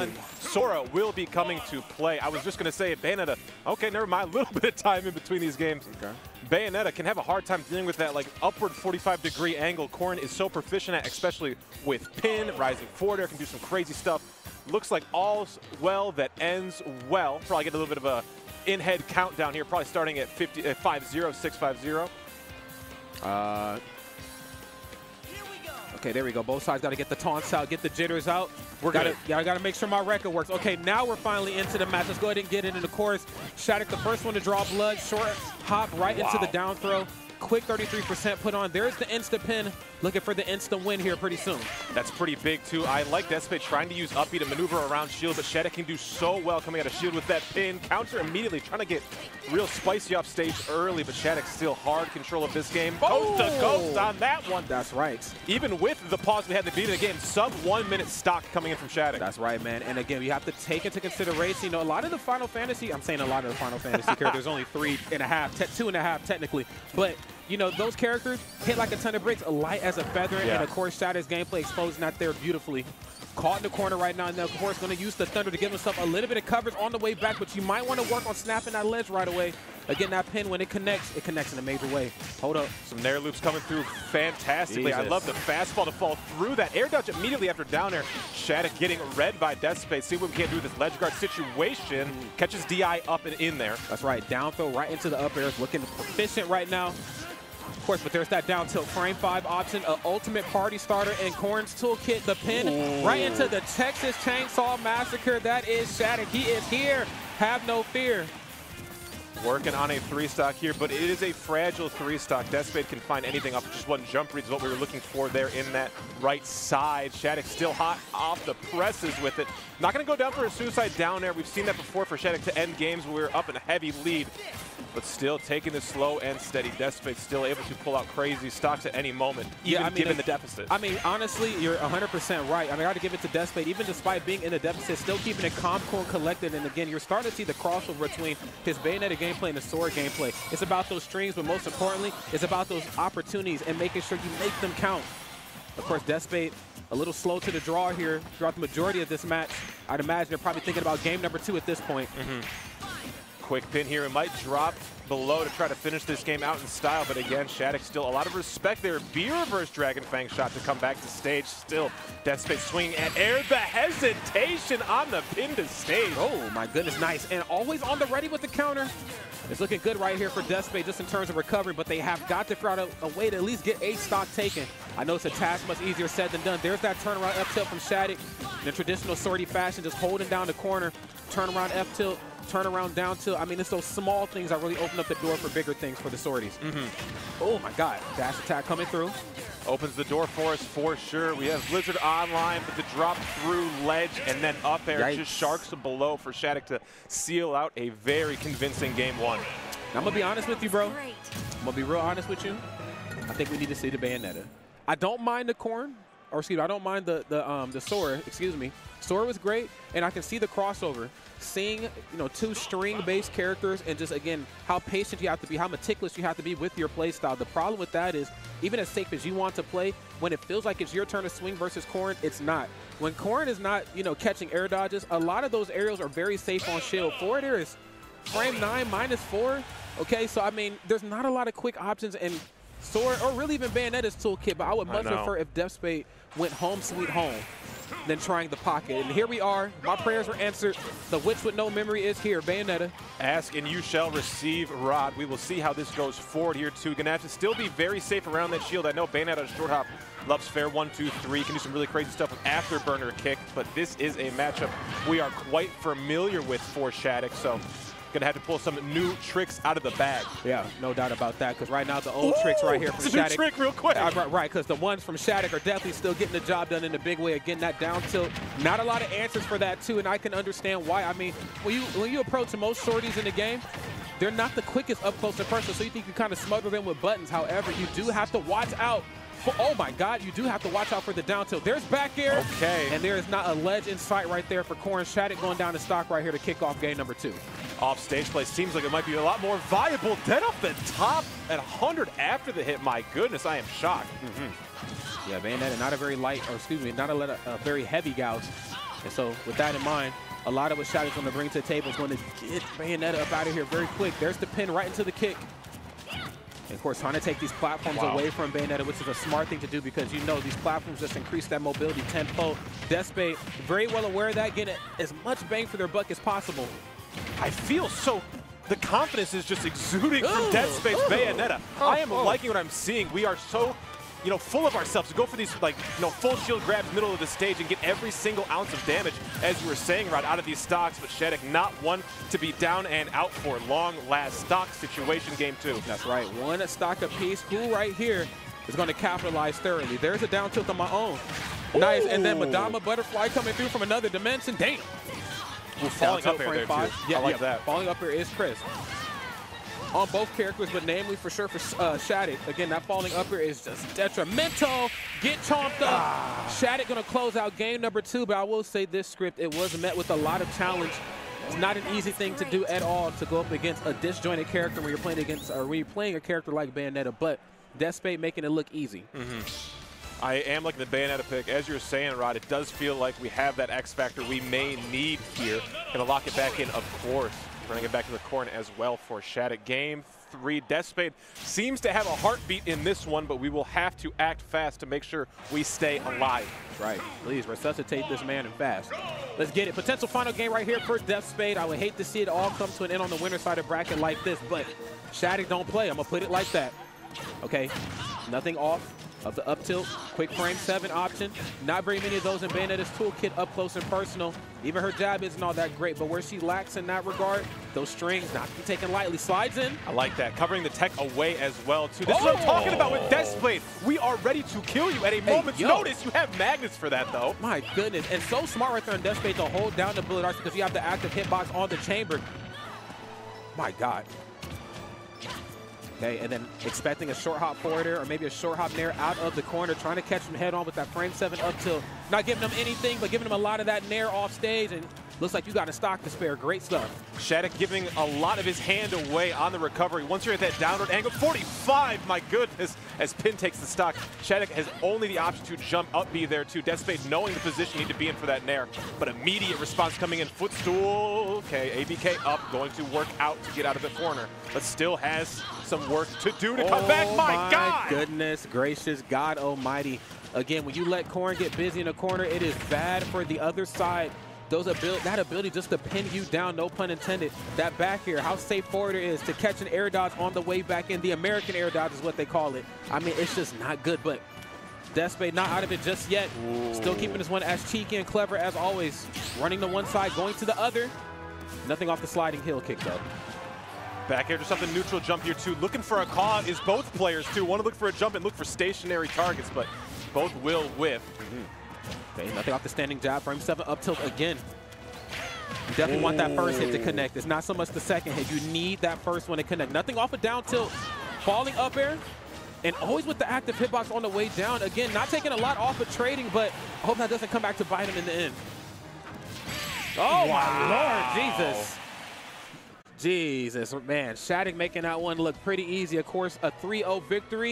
one, Sora will be coming to play. I was just going to say, Bayonetta, okay, never mind, a little bit of time in between these games. Okay. Bayonetta can have a hard time dealing with that like upward 45-degree angle Corrin is so proficient at, especially with pin, rising forward air, can do some crazy stuff. Looks like all's well that ends well. Probably get a little bit of a in-head countdown here, probably starting at 5-0, 6-5-0. Okay, there we go. Both sides got to get the taunts out, get the jitters out. We got to make sure my record works. Okay, now we're finally into the match. Let's go ahead and get it in the chorus. Shadic, the first one to draw blood. Short hop right into the down throw. Quick 33% put on. There's the insta pin. Looking for the insta win here pretty soon. That's pretty big, too. I like Deathspade trying to use up B to maneuver around shield, but Shadic can do so well coming out of shield with that pin. Counter immediately, trying to get real spicy off stage early, but Shadic's still hard control of this game. Oh. Coast to coast on that one. That's right. Even with the pause we had to beat it again, sub 1 minute stock coming in from Shadic. That's right, man. And again, you have to take into consideration, you know, a lot of the Final Fantasy, I'm saying a lot of the Final Fantasy characters, only 2.5 technically, but you know, those characters hit like a ton of bricks, light as a feather, and of course, Shadic's gameplay exposing out there beautifully. Caught in the corner right now, and of course, going to use the thunder to give himself a little bit of coverage on the way back, but you might want to work on snapping that ledge right away. Again, that pin, when it connects in a major way. Hold up. Some nair loops coming through fantastically. Jesus. I love the fastball to fall through that air dodge immediately after down air. Shadic getting read by Deathspade. See what we can't do with this ledge guard situation. Catches DI up and in there. That's right. Down throw right into the up air. Looking proficient right now. Of course, but there's that down tilt frame 5 option, an ultimate party starter, and Corrin's toolkit, the pin, right into the Texas Chainsaw Massacre. That is Shadic. He is here. Have no fear. Working on a three-stock here, but it is a fragile three-stock. Deathspade can find anything off just one jump read is what we were looking for there in that right side. Shadic still hot off the presses with it. Not going to go down for a suicide down air. We've seen that before for Shadic to end games where we were up in a heavy lead, but still taking this slow and steady. Deathspade still able to pull out crazy stocks at any moment, even given the deficit. I mean, honestly, you're 100% right. I mean, I got to give it to Deathspade. Even despite being in the deficit, still keeping it calm, cool, collected. And again, you're starting to see the crossover between his Bayonetta game gameplay and the Sora gameplay. It's about those streams, but most importantly, it's about those opportunities and making sure you make them count. Of course, Deathspade a little slow to the draw here throughout the majority of this match. I'd imagine they're probably thinking about game number 2 at this point. Quick pin here. It might drop below to try to finish this game out in style, but again, Shadic still a lot of respect there. B reverse Dragon Fang shot to come back to stage. Still, Deathspade swinging at air. The hesitation on the pin to stage. Oh my goodness, nice. And always on the ready with the counter. It's looking good right here for Deathspade just in terms of recovery, but they have got to figure out a way to at least get a stock taken. I know it's a task much easier said than done. There's that turnaround up tilt from Shadic in the traditional sortie fashion, just holding down the corner, turnaround up tilt, turnaround down tilt. I mean, it's those small things that really open up the door for bigger things for the sorties. Oh my God, dash attack coming through. Opens the door for us for sure. We have Blizzard online with the drop through ledge and then up air. Yikes. Just sharks below for Shadic to seal out a very convincing game one. Now, I'm gonna be honest with you, bro. I'm gonna be real honest with you. I think we need to see the Bayonetta. I don't mind the Corrin, or excuse me, I don't mind the Sora, excuse me. Sora was great, and I can see the crossover. Seeing, you know, two string-based characters and just, again, how patient you have to be, how meticulous you have to be with your play style. The problem with that is, even as safe as you want to play, when it feels like it's your turn to swing versus Corrin, it's not. When Corrin is not, you know, catching air dodges, a lot of those aerials are very safe on shield. Forward air is frame 9, -4. Okay, so, I mean, there's not a lot of quick options in Sora or really even Bayonetta's toolkit, but I would much prefer if Deathspade went home sweet home than trying the pocket. And here we are. My prayers were answered. The witch with no memory is here. Bayonetta. Ask and you shall receive, Rod. We will see how this goes forward here, too. Gonna have to still be very safe around that shield. I know Bayonetta short hop loves fair 1, 2, 3. Can do some really crazy stuff with afterburner kick, but this is a matchup we are quite familiar with for Shadic, so gonna have to pull some new tricks out of the bag. Yeah, no doubt about that, because right now the old tricks right here from Shadic. New trick real quick. Right, because the ones from Shadic are definitely still getting the job done in a big way. Again, that down tilt, not a lot of answers for that too, and I can understand why. I mean, when you approach most sorties in the game, they're not the quickest up close and personal, so you think you kind of smother them with buttons. However, you do have to watch out. Oh my God, you do have to watch out for the down tilt. There's back air. Okay. And there is not a ledge in sight right there for Corrin. Shadic going down to stock right here to kick off game number 2. Off stage play seems like it might be a lot more viable. Dead off the top at 100 after the hit. My goodness, I am shocked. Yeah, Bayonetta, not a very light, or excuse me, not a very heavy gouge. And so with that in mind, a lot of what Shadic's going to bring to the table is going to get Bayonetta up out of here very quick. There's the pin right into the kick. And of course, trying to take these platforms away from Bayonetta, which is a smart thing to do because you know these platforms just increase that mobility tenfold. Deathspade, very well aware of that, getting as much bang for their buck as possible. I feel so... The confidence is just exuding from Deathspade's Bayonetta. I am liking what I'm seeing. We are so, you know, full of ourselves to go for these, like, you know, full shield grabs middle of the stage and get every single ounce of damage, as you were saying, Rod, out of these stocks. But Shadic, not one to be down and out for. Long last stock situation, game 2. That's right. One stock apiece. Who right here is going to capitalize thoroughly? There's a down tilt on my own. Nice. And then Madama Butterfly coming through from another dimension. Damn. Well, falling up air there, too. Yeah, I like that. Falling up air is crisp on both characters, but namely for sure for Shadic. Again, that falling up air is just detrimental. Get chomped up. Shadic going to close out game number 2, but I will say this script, it was met with a lot of challenge. It's not an easy thing to do at all to go up against a disjointed character when you're playing against, or when you're playing a character like Bayonetta, but Deathspade making it look easy. I am looking at the Bayonetta pick. As you're saying, Rod, it does feel like we have that X factor we may need here. Gonna lock it back in, of course. Running it back to the corner as well for Shadic. Game 3, Deathspade seems to have a heartbeat in this one, but we will have to act fast to make sure we stay alive. Right, please resuscitate this man and fast. Let's get it. Potential final game right here for Deathspade. I would hate to see it all come to an end on the winner's side of bracket like this, but Shadic don't play. I'm gonna put it like that. Okay, nothing off of the up tilt, quick frame 7 option. Not very many of those in Bayonetta's toolkit up close and personal. Even her jab isn't all that great, but where she lacks in that regard, those strings not to be taken lightly. Slides in. I like that, covering the tech away as well too. This is what I'm talking about with Deathspade. We are ready to kill you at a moment's notice. You have magnets for that though. My goodness, and so smart right there in Deathspade to hold down the bullet arch because you have the active hitbox on the chamber. My God. Okay, and then expecting a short hop forward air or maybe a short hop nair out of the corner, trying to catch him head on with that frame 7 up tilt. Not giving him anything, but giving him a lot of that nair off stage, and looks like you got a stock to spare. Great stuff. Shadic giving a lot of his hand away on the recovery. Once you're at that downward angle, 45, my goodness, as Pin takes the stock. Shadic has only the option to jump up B there too. Deathspade knowing the position you need to be in for that nair, but immediate response coming in. Footstool, okay, ABK up, going to work out to get out of the corner, but still has some work to do to come back. My God! Goodness gracious, God almighty. Again, when you let Corrin get busy in the corner, it is bad for the other side. Those that ability just to pin you down, no pun intended. That back air, how safe forwarder is to catch an air dodge on the way back in. The American air dodge is what they call it. I mean, it's just not good, but Deathspade not out of it just yet. Ooh. Still keeping this one as cheeky and clever as always. Running to one side, going to the other. Nothing off the sliding heel kick though. Back here to something neutral jump here too. Looking for a con is both players too. Want to look for a jump and look for stationary targets, but both will whiff. Okay, nothing off the standing jab. Frame 7 up tilt again. You definitely want that first hit to connect. It's not so much the second hit. You need that first one to connect. Nothing off a down tilt. Falling up air. And always with the active hitbox on the way down. Again, not taking a lot off of trading, but I hope that doesn't come back to bite him in the end. Oh, my Lord, Jesus. Jesus, man. Shadic making that one look pretty easy. Of course, a 3-0 victory.